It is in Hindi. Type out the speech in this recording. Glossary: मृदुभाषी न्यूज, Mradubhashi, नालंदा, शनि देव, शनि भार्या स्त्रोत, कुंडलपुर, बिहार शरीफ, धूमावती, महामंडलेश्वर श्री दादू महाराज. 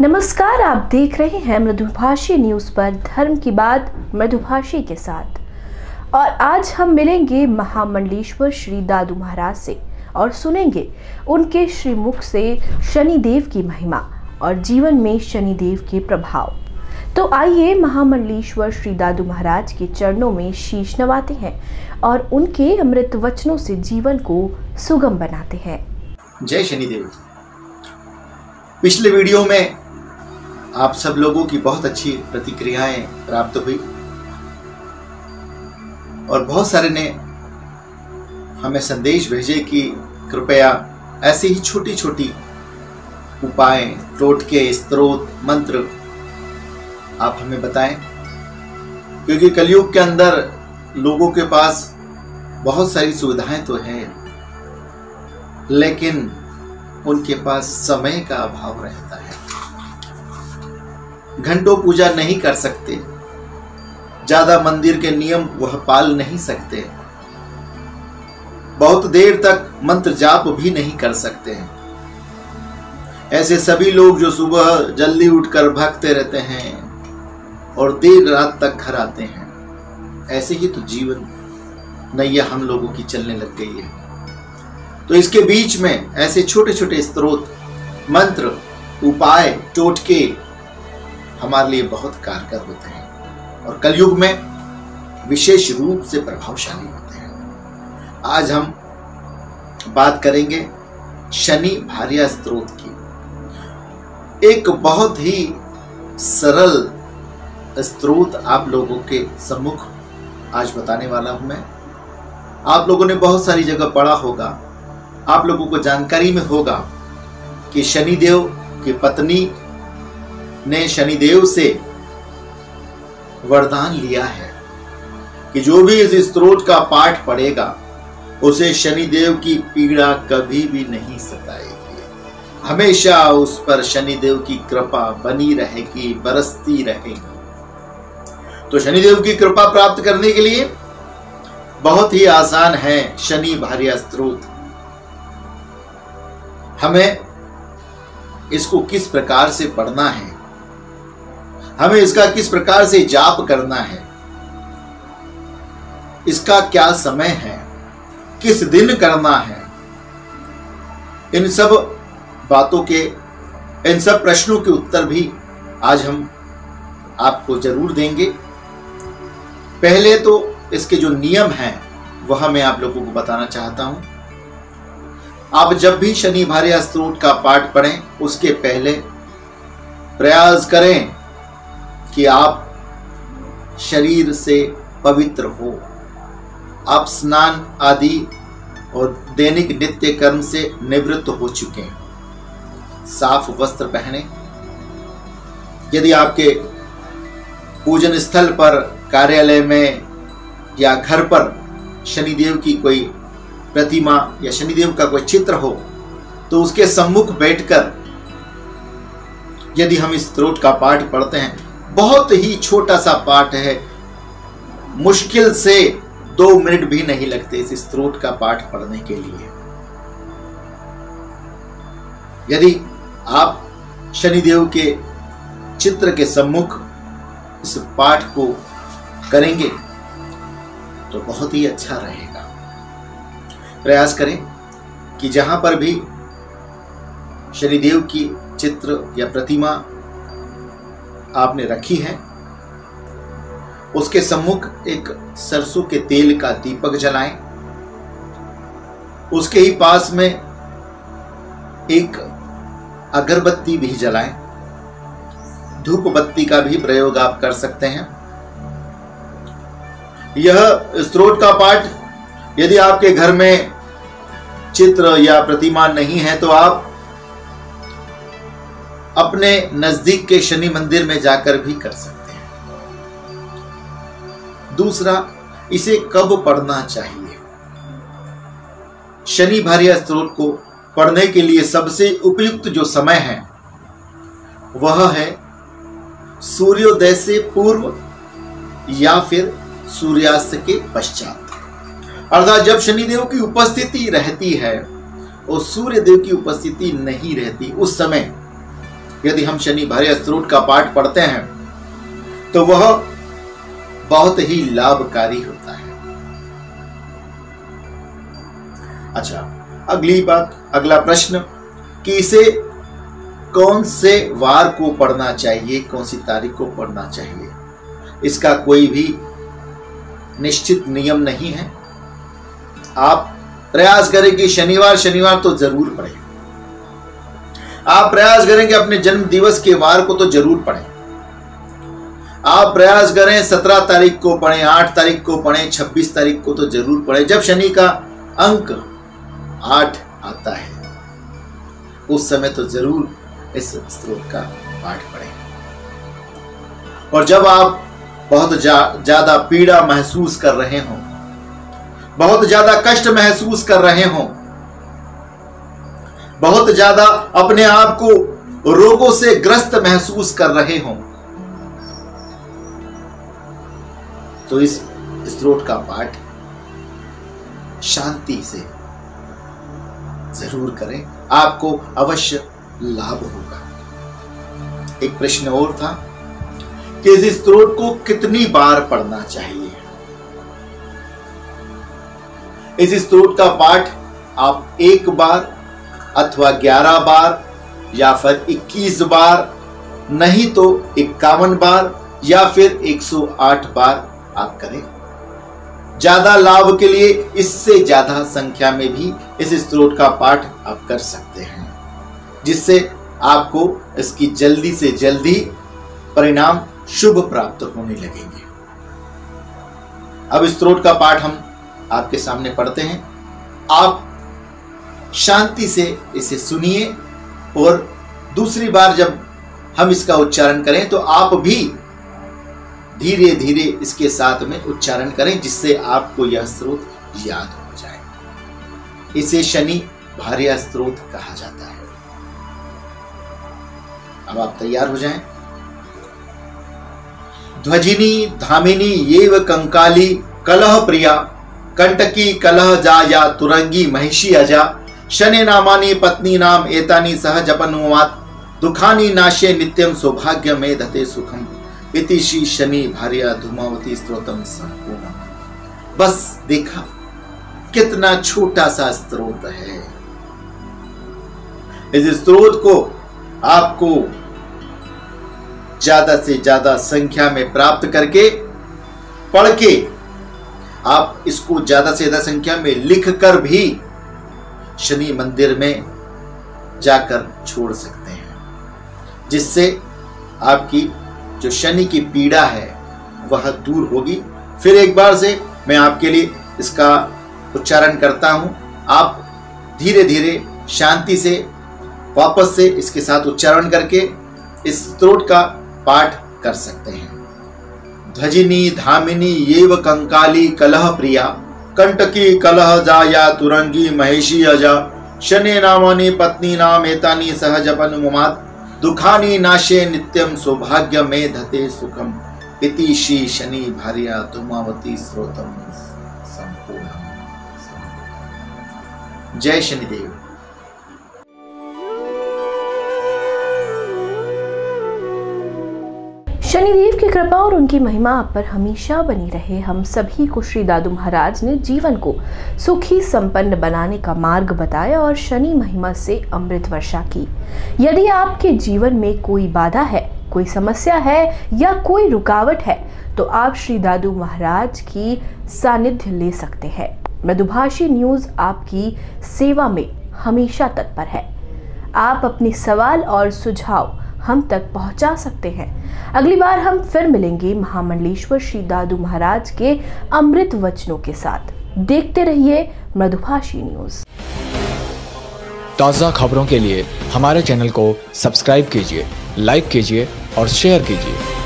नमस्कार, आप देख रहे हैं मृदुभाषी न्यूज पर धर्म की बात मृदुभाषी के साथ। और आज हम मिलेंगे महामंडलेश्वर श्री दादू महाराज से और सुनेंगे उनके श्री मुख से शनि देव की महिमा और जीवन में शनि देव के प्रभाव। तो आइए महामंडलेश्वर श्री दादू महाराज के चरणों में शीश नवाते हैं और उनके अमृत वचनों से जीवन को सुगम बनाते हैं। जय शनि देव। पिछले वीडियो में आप सब लोगों की बहुत अच्छी प्रतिक्रियाएं प्राप्त हुई और बहुत सारे ने हमें संदेश भेजे कि कृपया ऐसी ही छोटी छोटी उपाय, टोटके, स्त्रोत, मंत्र आप हमें बताएं, क्योंकि कलयुग के अंदर लोगों के पास बहुत सारी सुविधाएं तो हैं, लेकिन उनके पास समय का अभाव रहता है। घंटों पूजा नहीं कर सकते, ज्यादा मंदिर के नियम वह पाल नहीं सकते, बहुत देर तक मंत्र जाप भी नहीं कर सकते हैं। ऐसे सभी लोग जो सुबह जल्दी उठकर भागते रहते हैं और देर रात तक घर आते हैं, ऐसे ही तो जीवन नैया हम लोगों की चलने लग गई है। तो इसके बीच में ऐसे छोटे छोटे स्त्रोत, मंत्र, उपाय, टोटके हमारे लिए बहुत कारगर होते हैं और कलयुग में विशेष रूप से प्रभावशाली होते हैं। आज हम बात करेंगे शनि भार्या स्त्रोत की। एक बहुत ही सरल स्त्रोत आप लोगों के सम्मुख आज बताने वाला हूं मैं। आप लोगों ने बहुत सारी जगह पढ़ा होगा, आप लोगों को जानकारी में होगा कि शनि देव की पत्नी ने शनि देव से वरदान लिया है कि जो भी इस स्त्रोत का पाठ पढ़ेगा उसे शनि देव की पीड़ा कभी भी नहीं सताएगी। हमेशा उस पर शनि देव की कृपा बनी रहेगी, बरसती रहेगी। तो शनि देव की कृपा प्राप्त करने के लिए बहुत ही आसान है शनि भार्या स्त्रोत। हमें इसको किस प्रकार से पढ़ना है, हमें इसका किस प्रकार से जाप करना है, इसका क्या समय है, किस दिन करना है, इन सब बातों के, इन सब प्रश्नों के उत्तर भी आज हम आपको जरूर देंगे। पहले तो इसके जो नियम हैं वह मैं आप लोगों को बताना चाहता हूं। आप जब भी शनि भार्या स्त्रोत का पाठ पढ़ें उसके पहले प्रयास करें कि आप शरीर से पवित्र हो। आप स्नान आदि और दैनिक नित्य कर्म से निवृत्त हो चुके हैं। साफ वस्त्र पहने। यदि आपके पूजन स्थल पर, कार्यालय में या घर पर शनिदेव की कोई प्रतिमा या शनिदेव का कोई चित्र हो तो उसके सम्मुख बैठकर यदि हम इस स्त्रोत का पाठ पढ़ते हैं, बहुत ही छोटा सा पाठ है, मुश्किल से 2 मिनट भी नहीं लगते इस स्त्रोत का पाठ पढ़ने के लिए। यदि आप शनिदेव के चित्र के सम्मुख इस पाठ को करेंगे तो बहुत ही अच्छा रहेगा। प्रयास करें कि जहां पर भी शनिदेव की चित्र या प्रतिमा आपने रखी है उसके सम्मुख एक सरसों के तेल का दीपक जलाएं। उसके ही पास में एक अगरबत्ती भी जलाएं। धूप बत्ती का भी प्रयोग आप कर सकते हैं। यह स्त्रोत का पाठ यदि आपके घर में चित्र या प्रतिमा नहीं है तो आप अपने नजदीक के शनि मंदिर में जाकर भी कर सकते हैं। दूसरा, इसे कब पढ़ना चाहिए? शनि भार्या स्त्रोत को पढ़ने के लिए सबसे उपयुक्त जो समय है वह है सूर्योदय से पूर्व या फिर सूर्यास्त के पश्चात। अर्थात जब शनिदेव की उपस्थिति रहती है और सूर्य देव की उपस्थिति नहीं रहती, उस समय यदि हम शनि भार्या स्त्रोत का पाठ पढ़ते हैं तो वह बहुत ही लाभकारी होता है। अच्छा, अगली बात, अगला प्रश्न कि इसे कौन से वार को पढ़ना चाहिए, कौन सी तारीख को पढ़ना चाहिए। इसका कोई भी निश्चित नियम नहीं है। आप प्रयास करें कि शनिवार तो जरूर पढ़ें। आप प्रयास करें कि अपने जन्म दिवस के वार को तो जरूर पढ़ें। आप प्रयास करें 17 तारीख को पढ़ें, 8 तारीख को पढ़ें, 26 तारीख को तो जरूर पढ़ें। जब शनि का अंक 8 आता है उस समय तो जरूर इस स्त्रोत का पाठ पढ़ें। और जब आप बहुत ज्यादा पीड़ा महसूस कर रहे हों, बहुत ज्यादा कष्ट महसूस कर रहे हों, बहुत ज्यादा अपने आप को रोगों से ग्रस्त महसूस कर रहे हों, तो इस स्त्रोत का पाठ शांति से जरूर करें, आपको अवश्य लाभ होगा। एक प्रश्न और था कि इस स्त्रोत को कितनी बार पढ़ना चाहिए। इस स्त्रोत का पाठ आप 1 बार अथवा 11 बार या फिर 21 बार, नहीं तो 51 बार या फिर 108 बार आप करें। ज्यादा लाभ के लिए इससे ज्यादा संख्या में भी इस स्त्रोत का पाठ आप कर सकते हैं, जिससे आपको इसकी जल्दी से जल्दी परिणाम शुभ प्राप्त होने लगेंगे। अब स्त्रोत का पाठ हम आपके सामने पढ़ते हैं, आप शांति से इसे सुनिए और दूसरी बार जब हम इसका उच्चारण करें तो आप भी धीरे धीरे इसके साथ में उच्चारण करें, जिससे आपको यह स्त्रोत याद हो जाए। इसे शनि भार्या स्त्रोत कहा जाता है। अब आप तैयार हो जाएं। ध्वजिनी धामिनी येव कंकाली कलह प्रिया कंटकी कलह जाया तुरंगी महिषी अजा शनि नामानी पत्नी नाम एतानी सह जपनुवात दुखानी नाशे नित्यम सौभाग्य में धते सुखम इति श्री शनि भार्या धूमावती स्त्रोतम संपूर्ण। बस देखा कितना छोटा सा स्त्रोत है। इस स्त्रोत को आपको ज्यादा से ज्यादा संख्या में प्राप्त करके पढ़ के आप इसको ज्यादा से ज्यादा संख्या में लिख कर भी शनि मंदिर में जाकर छोड़ सकते हैं, जिससे आपकी जो शनि की पीड़ा है वह दूर होगी। फिर एक बार से मैं आपके लिए इसका उच्चारण करता हूं, आप धीरे धीरे शांति से वापस से इसके साथ उच्चारण करके इस स्त्रोत का पाठ कर सकते हैं। ध्वजिनी धामिनी येव कंकाली कलह प्रिया कंटकी कलह जाया तुरंगी महेशी अजा शनि नामानी पत्नी नाम एतानी सहज अपनुमात दुखानी नाशे नित्यम सौभाग्य में धते सुखम इति श्री शनि भार्या धूमावती स्त्रोतम संपूर्ण। जय शनि देव। शनिदेव की कृपा और उनकी महिमा आप पर हमेशा बनी रहे। हम सभी को श्री दादू महाराज ने जीवन को सुखी संपन्न बनाने का मार्ग बताया और शनि महिमा से अमृत वर्षा की। यदि आपके जीवन में कोई बाधा है, कोई समस्या है या कोई रुकावट है तो आप श्री दादू महाराज की सानिध्य ले सकते हैं। मृदुभाषी न्यूज आपकी सेवा में हमेशा तत्पर है। आप अपने सवाल और सुझाव हम तक पहुंचा सकते हैं। अगली बार हम फिर मिलेंगे महामंडलेश्वर श्री दादू महाराज के अमृत वचनों के साथ। देखते रहिए मृदुभाषी न्यूज। ताज़ा खबरों के लिए हमारे चैनल को सब्सक्राइब कीजिए, लाइक कीजिए और शेयर कीजिए।